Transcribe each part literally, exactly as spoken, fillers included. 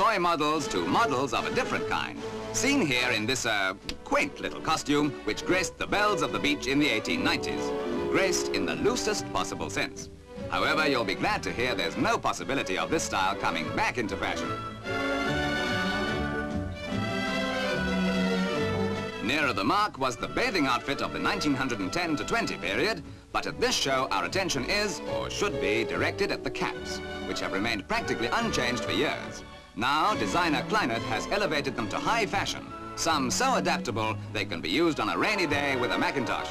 toy models to models of a different kind, seen here in this, uh, quaint little costume which graced the belles of the beach in the eighteen nineties. Graced in the loosest possible sense. However, you'll be glad to hear there's no possibility of this style coming back into fashion. Nearer the mark was the bathing outfit of the nineteen ten to twenty period, but at this show our attention is, or should be, directed at the caps, which have remained practically unchanged for years. Now, designer Kleinert has elevated them to high fashion, some so adaptable they can be used on a rainy day with a Macintosh.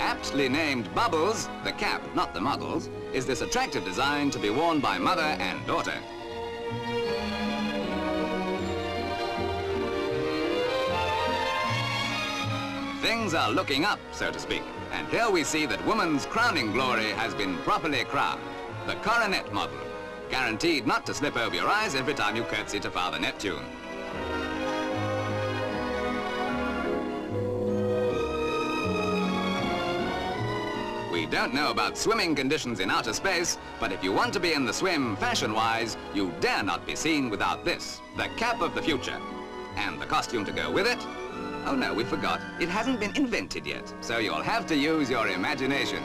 Aptly named Bubbles, the cap, not the models, is this attractive design to be worn by mother and daughter. Things are looking up, so to speak, and here we see that woman's crowning glory has been properly crowned, the coronet model, guaranteed not to slip over your eyes every time you curtsy to Father Neptune. We don't know about swimming conditions in outer space, but if you want to be in the swim fashion-wise, you dare not be seen without this, the cap of the future. And the costume to go with it? Oh no, we forgot. It hasn't been invented yet, so you'll have to use your imagination.